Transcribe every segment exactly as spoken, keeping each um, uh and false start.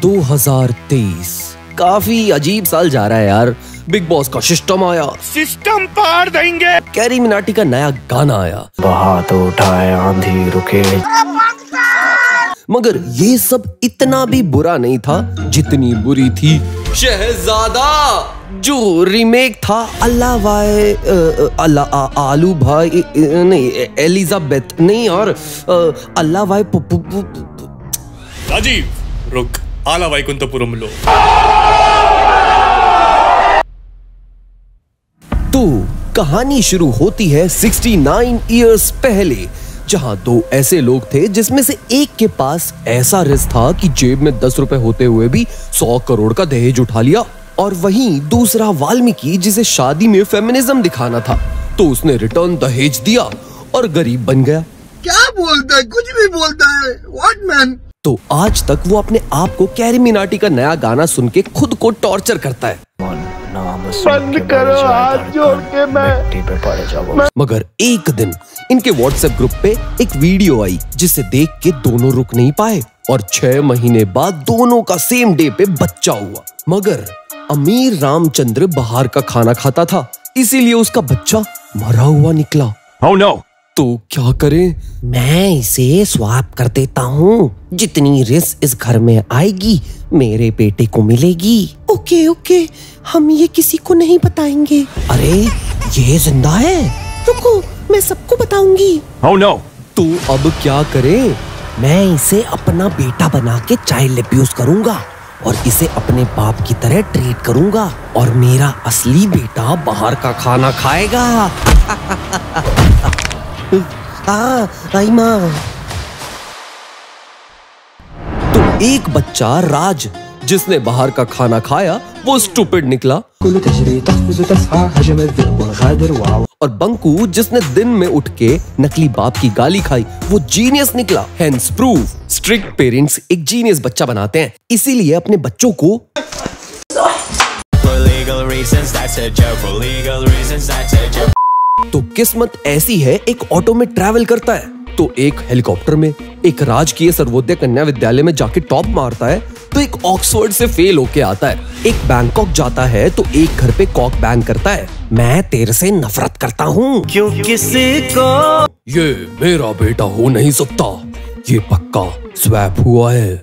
दो हज़ार तेईस। काफी अजीब साल जा रहा है यार। बिग बॉस का सिस्टम आया, सिस्टम पार देंगे। कैरीमिनाटी का नया गाना आया, बहात उठाए आंधी रुके। मगर ये सब इतना भी बुरा नहीं था जितनी बुरी थी शहजादा, जो रीमेक था अल्ला वाई अला आलू भाई नहीं एलिजाबेथ नहीं और अल्ला वाई राजीव रुक आला वाईकुंठपुरमुलो। तो कहानी शुरू होती है उनहत्तर इयर्स पहले, जहाँ दो ऐसे लोग थे जिसमें से एक के पास ऐसा रिस्क था कि जेब में दस रुपए होते हुए भी सौ करोड़ का दहेज उठा लिया, और वहीं दूसरा वाल्मीकि जिसे शादी में फेमिनिज्म दिखाना था, तो उसने रिटर्न दहेज दिया और गरीब बन गया। क्या बोलता है, कुछ भी बोलता है व्हाट मैन। तो आज तक वो अपने आप को कैरीमिनाटी का नया गाना सुन के खुद को टॉर्चर करता है। बंद करो हाथ जोड़ के मैं। मगर एक दिन इनके व्हाट्सएप ग्रुप पे एक वीडियो आई जिसे देख के दोनों रुक नहीं पाए, और छह महीने बाद दोनों का सेम डे पे बच्चा हुआ। मगर अमीर रामचंद्र बाहर का खाना खाता था, इसीलिए उसका बच्चा मरा हुआ निकला। oh, no. तो क्या करें? मैं इसे स्वाप कर देता हूँ, जितनी रिस्क इस घर में आएगी मेरे बेटे को मिलेगी। ओके ओके, हम ये किसी को नहीं बताएंगे। अरे ये जिंदा है, रुको मैं सबको बताऊंगी। oh, no. तो अब क्या करें? मैं इसे अपना बेटा बना के चाइल्ड अब्यूज करूंगा और इसे अपने बाप की तरह ट्रीट करूंगा, और मेरा असली बेटा बाहर का खाना खाएगा। आई माँ। तो एक बच्चा राज जिसने बाहर का खाना खाया वो स्टूपिड निकला, और बंकू जिसने दिन में उठ के नकली बाप की गाली खाई वो जीनियस निकला। हेंस प्रूफ स्ट्रिक्ट पेरेंट्स एक जीनियस बच्चा बनाते हैं, इसीलिए अपने बच्चों को तो किस्मत ऐसी है, एक ऑटो में ट्रैवल करता है तो एक हेलीकॉप्टर में, एक राजकीय सर्वोदय कन्या विद्यालय में जाके टॉप मारता है तो एक ऑक्सफोर्ड से फेल होके आता है, एक बैंकॉक जाता है तो एक घर पे कॉक बैंग करता है। मैं तेरे से नफरत करता हूँ, क्यों किसी को ये मेरा बेटा हो नहीं सकता, ये पक्का स्वैप हुआ है।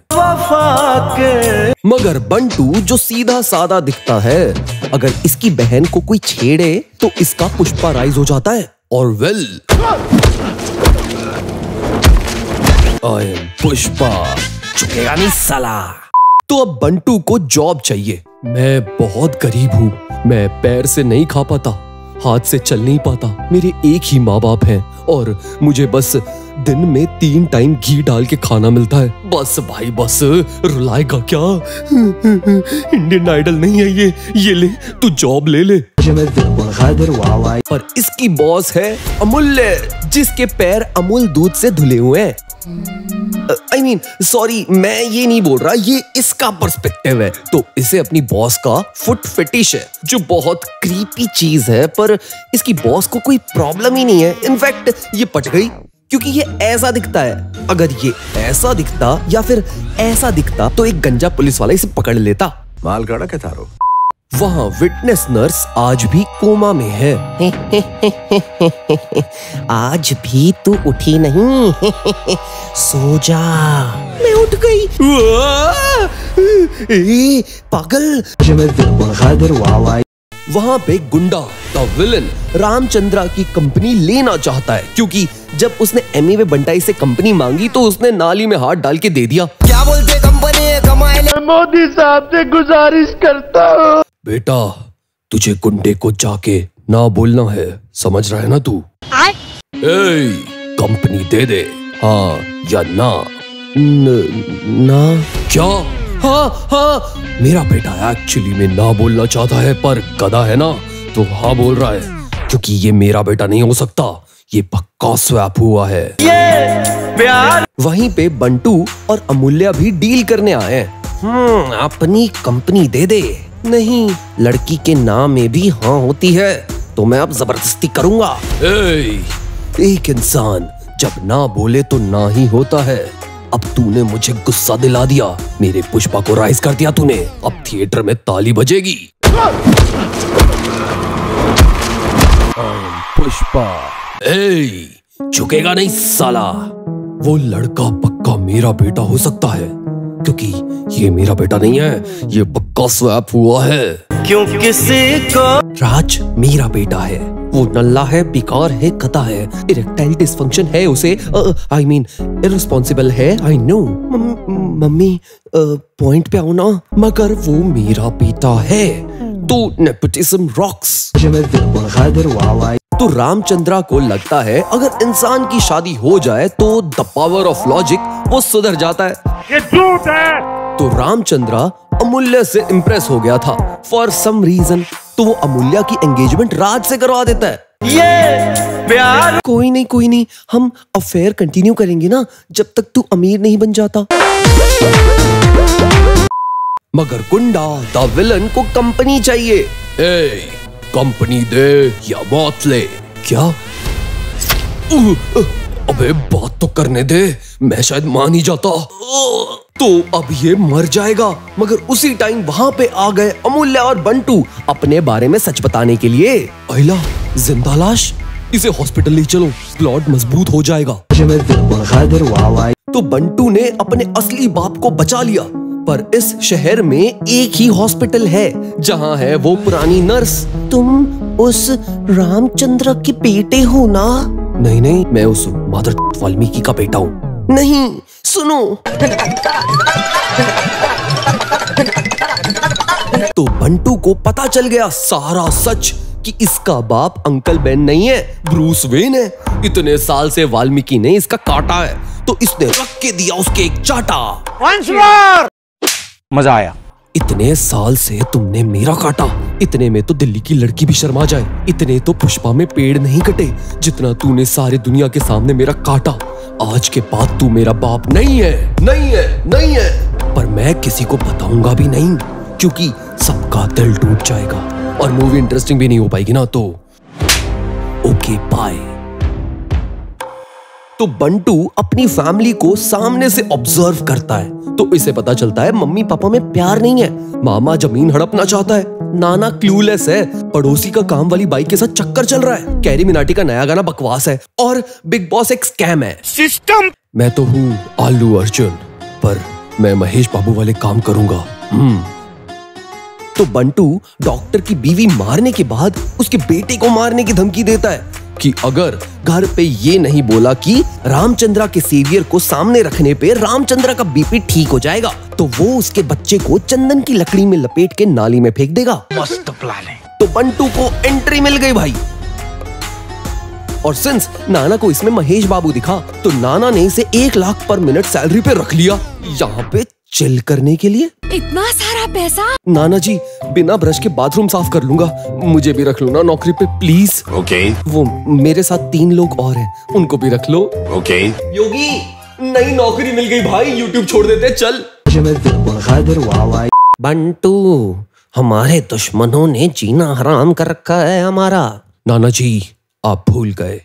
मगर बंटू जो सीधा साधा दिखता है, अगर इसकी बहन को कोई छेड़े तो इसका पुष्पा राइज हो जाता है, और वेल आई एम पुष्पा, चुकेगा नहीं साला। तो अब बंटू को जॉब चाहिए। मैं बहुत गरीब हूँ, मैं पैर से नहीं खा पाता, हाथ से चल नहीं पाता, मेरे एक ही माँ बाप हैं और मुझे बस दिन में तीन टाइम घी डाल के खाना मिलता है। बस भाई बस, रुलाएगा क्या? इंडियन आइडल नहीं है ये, ये ले तू जॉब ले ले। पर इसकी बॉस है अमूल्य, जिसके पैर अमूल दूध से धुले हुए हैं। आई मीन सॉरी, मैं ये नहीं बोल रहा, ये इसका पर्सपेक्टिव है। तो इसे अपनी बॉस का फुट फेटिश है, जो बहुत क्रीपी चीज है, पर इसकी बॉस को कोई प्रॉब्लम ही नहीं है। इनफैक्ट ये पट गई क्योंकि ये ऐसा दिखता है। अगर ये ऐसा दिखता या फिर ऐसा दिखता तो एक गंजा पुलिस वाला इसे पकड़ लेता। माल गाड़ा के थारो। वहाँ विटनेस नर्स आज भी कोमा में है। आज भी तू उठी नहीं, सो जा। मैं उठ गई। ए, पागल। वहाँ पे गुंडा द विलन रामचंद्रा की कंपनी लेना चाहता है, क्योंकि जब उसने एमी में बंटाई से कंपनी मांगी तो उसने नाली में हाथ डाल के दे दिया। क्या बोलते कंपनी कमाए। मोदी साहब से गुजारिश करता हूँ, बेटा तुझे गुंडे को जाके ना बोलना है, समझ रहा है ना तू? ए, कंपनी दे दे, हाँ या ना? न, ना। क्या? हाँ हाँ, मेरा बेटा एक्चुअली में ना बोलना चाहता है, पर गधा है ना तो हाँ बोल रहा है, क्योंकि ये मेरा बेटा नहीं हो सकता, ये पक्का स्वैप हुआ है। ये प्यार। वहीं पे बंटू और अमूल्या भी डील करने आए। हम्म, अपनी कंपनी दे दे। नहीं, लड़की के नाम में भी हाँ होती है, तो मैं अब जबरदस्ती करूँगा। एक इंसान जब ना बोले तो ना ही होता है, अब तूने मुझे गुस्सा दिला दिया, मेरे पुष्पा को राइज कर दिया तूने, अब थिएटर में ताली बजेगी। पुष्पा ए, झुकेगा नहीं साला। वो लड़का पक्का मेरा बेटा हो सकता है, क्योंकि ये मेरा बेटा नहीं है, ये पक्का स्वैप हुआ है। क्यों किसी को राज मेरा बेटा है, वो नल्ला है, बेकार है, कता है, इरेक्टाइल डिसफंक्शन है उसे, आई मीन इररिस्पॉन्सिबल है, आई नो। मम्मी पॉइंट पे आओ ना, मगर वो मेरा बेटा है तो नेपोटिज्म रॉक्स। तो रामचंद्रा को लगता है अगर इंसान की शादी हो जाए तो द पावर ऑफ लॉजिक वो सुधर जाता है, ये झूठ है। तो रामचंद्रा अमूल्य से इम्प्रेस हो गया था फॉर सम रीजन, तो वो अमूल्या की एंगेजमेंट राज से करवा देता है। ये प्यार कोई नहीं कोई नहीं, हम अफेयर कंटिन्यू करेंगे ना जब तक तू अमीर नहीं बन जाता। मगर गुंडा द विलन को कंपनी चाहिए। ए, कंपनी दे या मौत ले। क्या अबे बात तो करने दे, मैं शायद मान ही जाता। तो अब ये मर जाएगा, मगर उसी टाइम वहाँ पे आ गए अमूल्या और बंटू अपने बारे में सच बताने के लिए। अहिला जिंदा लाश, इसे हॉस्पिटल ले चलो, प्लॉट मजबूत हो जाएगा। तो बंटू ने अपने असली बाप को बचा लिया, पर इस शहर में एक ही हॉस्पिटल है जहाँ है वो पुरानी नर्स। तुम उस रामचंद्र के बेटे हो ना? नहीं नहीं, मैं उस मादर वाल्मीकि का बेटा हूँ। नहीं सुनो। तो बंटू को पता चल गया सारा सच कि इसका बाप अंकल बेन नहीं है, ब्रूस वेन है। इतने साल से वाल्मीकि ने इसका काटा है, तो इसने रख के दिया उसके एक चाटा। वंस मोर मजा आया। इतने साल से तुमने मेरा काटा, इतने में तो दिल्ली की लड़की भी शर्मा जाए, इतने तो पुष्पा में पेड़ नहीं कटे जितना तूने सारे दुनिया के सामने मेरा काटा। आज के बाद तू मेरा बाप नहीं है, नहीं है, नहीं है। पर मैं किसी को बताऊंगा भी नहीं, क्योंकि सबका दिल टूट जाएगा और मूवी इंटरेस्टिंग भी नहीं हो पाएगी ना। तो ओके बाय। तो बंटू अपनी फैमिली को सामने से ऑब्जर्व करता है, तो इसे पता चलता है मम्मी पापा में प्यार नहीं है, मामा जमीन हड़पना चाहता है, नाना क्लूलेस है, पड़ोसी का काम वाली बाइक के साथ चक्कर चल रहा है, कैरीमिनाटी का नया गाना बकवास है, और बिग बॉस एक स्कैम है। सिस्टम मैं तो हूँ आलू अर्जुन, पर मैं महेश बाबू वाले काम करूंगा। तो बंटू डॉक्टर की बीवी मारने के बाद उसके बेटे को मारने की धमकी देता है कि अगर घर पे ये नहीं बोला कि रामचंद्रा के सेवियर को सामने रखने पे रामचंद्रा का बीपी ठीक हो जाएगा, तो वो उसके बच्चे को चंदन की लकड़ी में लपेट के नाली में फेंक देगा। मस्त प्लान है। तो बंटू को एंट्री मिल गई भाई, और सिंस नाना को इसमें महेश बाबू दिखा, तो नाना ने इसे एक लाख पर मिनट सैलरी पे रख लिया, यहाँ पे चिल करने के लिए। इतना सारा पैसा? नाना जी बिना ब्रश के बाथरूम साफ कर लूंगा, मुझे भी रख लो ना नौकरी पे प्लीज। Okay okay. वो मेरे साथ तीन लोग और हैं, उनको भी रख लो। Okay okay. योगी नई नौकरी मिल गई भाई, YouTube छोड़ देते चल। बंटू हमारे दुश्मनों ने जीना हराम कर रखा है हमारा। नाना जी आप भूल गए,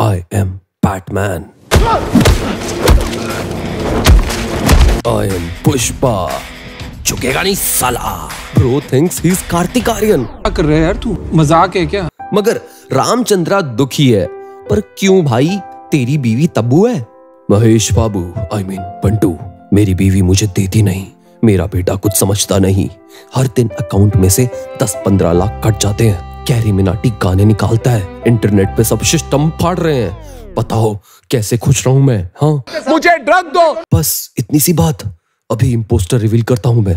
I am Batman, I am Pushpa. झुकेगा नहीं साला। Bro thinks he's Kartik Aaryan. क्या कर रहे हैं यार तू? मजाक है क्या? मगर रामचंद्रा दुखी है, पर क्यों भाई? तेरी बीवी तब्बू है। महेश बाबू आई मीन बंटू, मेरी बीवी मुझे देती नहीं, मेरा बेटा कुछ समझता नहीं, हर दिन अकाउंट में से दस पंद्रह लाख कट जाते हैं, कैरीमिनाटी गाने निकालता है, इंटरनेट पे सब सिस्टम फाड़ रहे हैं, बताओ कैसे खुश रहूं मैं? हाँ मुझे ड्रग दो, बस इतनी सी बात। अभी इंपोस्टर रिवील करता हूं मैं।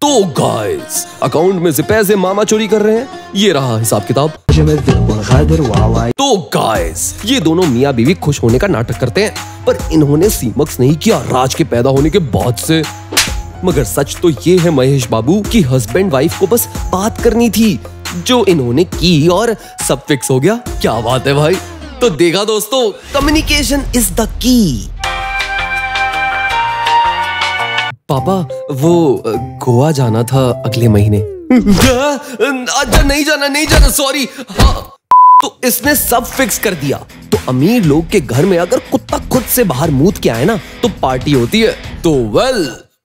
तो गाइस अकाउंट में से पैसे मामा चोरी कर रहे हैं, ये रहा हिसाब किताब। तो गाइस ये दोनों मियां बीवी खुश होने का नाटक करते हैं, पर इन्होंने सीमक्स नहीं किया राज के पैदा होने के बाद से। मगर सच तो ये है महेश बाबू की हस्बैंड वाइफ को बस बात करनी थी, जो इन्होंने की, और सब फिक्स हो गया। क्या बात है भाई। तो देखा दोस्तों, कम्युनिकेशन इज द की। पापा वो गोवा जाना था अगले महीने। अच्छा नहीं जाना, नहीं जाना, सॉरी। हाँ तो इसने सब फिक्स कर दिया। तो अमीर लोग के घर में अगर कुत्ता खुद से बाहर मूत के आए ना तो पार्टी होती है। तो वेल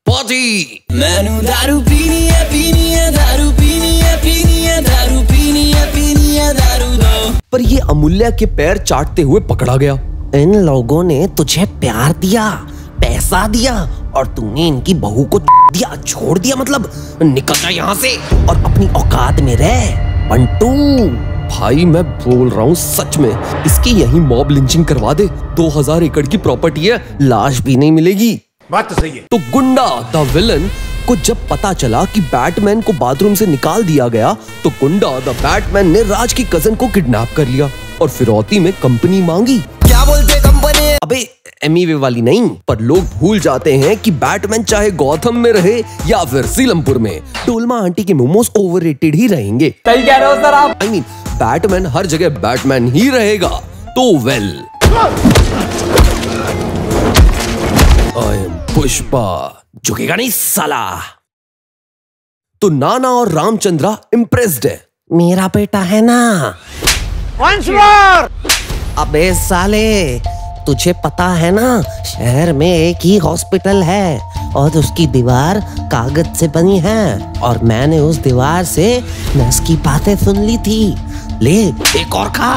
पार्टी। मैनू दारू पीनी है पीनी है दारू पीनी है पीनी है दारू पीनी है पीनी है दारू दो। पर ये अमूल्या के पैर चाटते हुए पकड़ा गया। इन लोगों ने तुझे प्यार दिया, पैसा दिया और तूने इनकी बहू को दिया, छोड़ दिया, मतलब निकल जा यहाँ से और अपनी औकात में रह। बंटू भाई मैं बोल रहा हूँ सच में, इसकी यही मॉब लिंचिंग करवा दे। दो हज़ार एकड़ की प्रॉपर्टी है, लाश भी नहीं मिलेगी। बात तो सही है। तो गुंडा द विलन को जब पता चला कि बैटमैन को बाथरूम से निकाल दिया गया तो गुंडा द बैटमैन ने राज की कजन को किडनैप कर लिया और फिरौती में कंपनी मांगी। क्या बोलते कंपनी? अबे एमीवे वाली नहीं। पर लोग भूल जाते हैं कि बैटमैन चाहे गौथम में रहे या फिर सीलमपुर में, डोलमा आंटी के मोमोज ओवररेटेड ही रहेंगे। सही कह रहे हो सर आप। आई मीन बैटमैन हर जगह बैटमैन ही रहेगा। तो वेल आई एम पुष्पा, झुकेगा नहीं साला। तो नाना और रामचंद्रा इम्प्रेस्ड है। मेरा बेटा है ना। Once more. अबे साले तुझे पता है ना शहर में एक ही हॉस्पिटल है और उसकी दीवार कागज से बनी है और मैंने उस दीवार से नस की बातें सुन ली थी। ले एक और खा।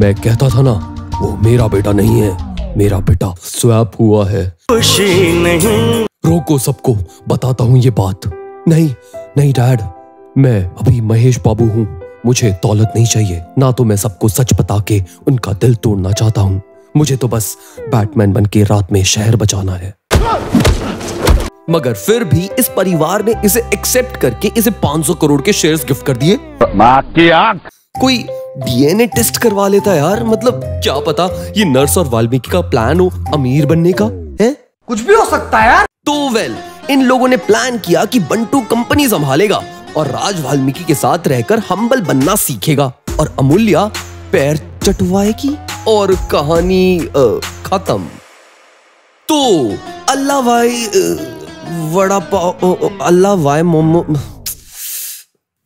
मैं कहता था ना वो मेरा बेटा नहीं है, मेरा बेटा स्वैप हुआ है। खुशी नहीं। रोको सबको, बताता हूँ ये बात। नहीं नहीं डैड, मैं अभी महेश बाबू हूँ, मुझे दौलत नहीं चाहिए ना। तो मैं सबको सच बता के उनका दिल तोड़ना चाहता हूँ। मुझे तो बस बैटमैन बन के रात में शहर बचाना है। मगर फिर भी इस परिवार ने इसे एक्सेप्ट करके इसे पाँच सौ करोड़ के शेयर्स गिफ्ट कर दिए। मां की आंख। कोई डीएनए टेस्ट करवा लेता यार, मतलब क्या पता ये नर्स और वाल्मीकि का प्लान हो अमीर बनने का है, कुछ भी हो सकता है यार। तो वेल इन लोगों ने प्लान किया कि बंटू कंपनी संभालेगा और राज वाल्मीकि के साथ रहकर हम्बल बनना सीखेगा और अमूल्या पैर चटवाएगी और कहानी खत्म। तो अल्लाह भाई वड़ा पाव, अल्लाह भाई मोमो।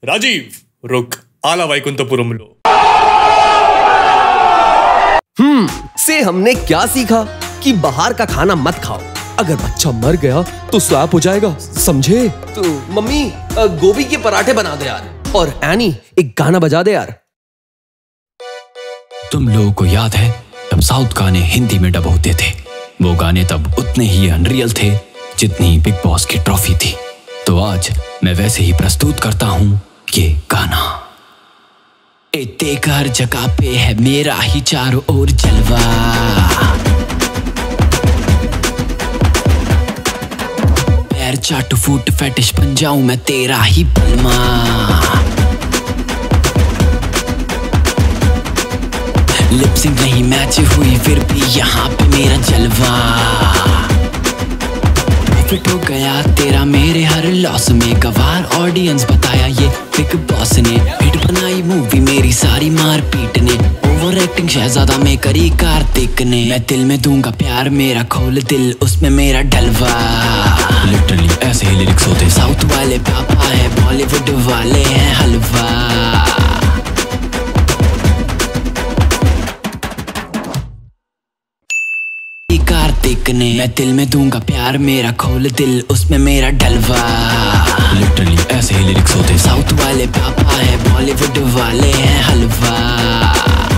राजीव रुक, आला वाइकुंथपुरमलू। हम्म से हमने क्या सीखा कि बाहर का खाना मत खाओ, अगर बच्चा मर गया तो स्वैप हो जाएगा, समझे? तो मम्मी गोभी के पराठे बना दे यार और एनी एक गाना बजा दे यार। तुम लोगों को याद है तब साउथ गाने हिंदी में डब होते थे, वो गाने तब उतने ही अनरियल थे जितनी बिग बॉस की ट्रॉफी थी। तो आज मैं वैसे ही प्रस्तुत करता हूँ ये गाना। हर जगह पे है मेरा ही चारों ओर जलवा, चाटू फूट फैटिश बन जाऊं मैं तेरा ही बलमा। लिपसिंग नहीं मैच हुई फिर भी यहाँ पे मेरा जलवा। परफेक्ट हो गया तेरा मेरे हर लॉस में गवार, ऑडियंस बताया ये बिग बॉस ने। हिट बनाई मूवी मेरी सारी मार पीट ने, ओवर एक्टिंग शहजादा में करी कार्तिक ने। मैं दिल में दूंगा प्यार मेरा, खोल दिल उसमें मेरा डलवा। लिटरली ऐसे ही लिरिक्स होते, साउथ वाले पापा है, बॉलीवुड वाले हैं हलवा। कार्तिक ने मैं दिल में दूंगा प्यार मेरा, खोल दिल उसमें मेरा डलवा। लिटरली ऐसे ही लिरिक्स होते, साउथ वाले पापा है, बॉलीवुड वाले हैं हलवा।